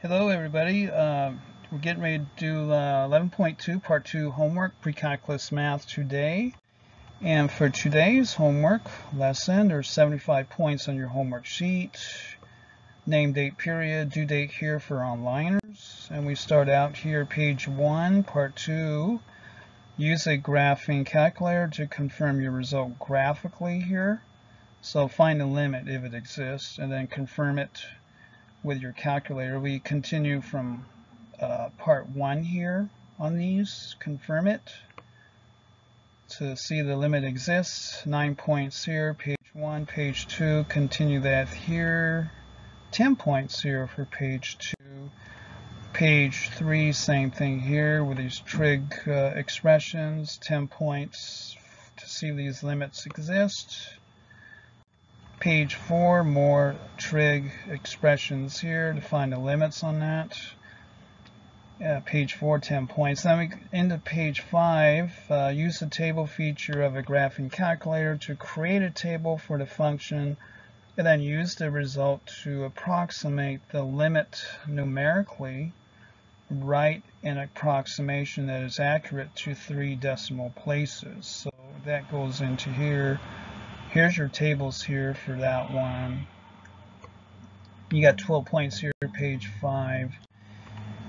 Hello everybody, we're getting ready to do 11.2 part 2 homework pre-calculus math today, and for today's homework lesson there's 75 points on your homework sheet, name, date, period, due date here for onliners, and we start out here page 1 part 2. Use a graphing calculator to confirm your result graphically here, so find the limit if it exists and then confirm it with your calculator. We continue from part 1 here on these. Confirm it to see the limit exists. 9 points here, page 1, page 2, continue that here. 10 points here for page 2. Page 3, same thing here with these trig expressions. 10 points to see these limits exist. Page 4, more trig expressions here to find the limits on that. Page 4, 10 points. Then we into page 5. Use the table feature of a graphing calculator to create a table for the function and then use the result to approximate the limit numerically. Write an approximation that is accurate to 3 decimal places. So that goes into here. Here's your tables here for that one. You got 12 points here, page 5.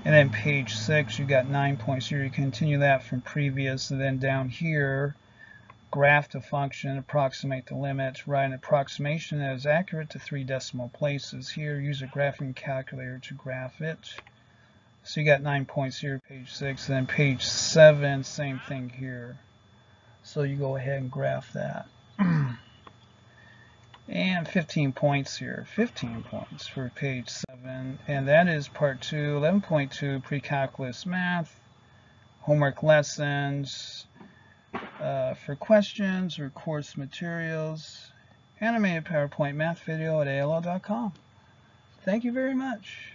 And then page 6, you got 9 points here. You continue that from previous, and then down here, graph the function, approximate the limit, write an approximation that is accurate to 3 decimal places. Here, use a graphing calculator to graph it. So you got 9 points here, page 6, and then page 7, same thing here. So you go ahead and graph that. And 15 points here, 15 points for page 7. And that is part 2, 11.2 pre-calculus math, homework lessons for questions or course materials, animatedpowerpointmathvideo@aol.com. Thank you very much.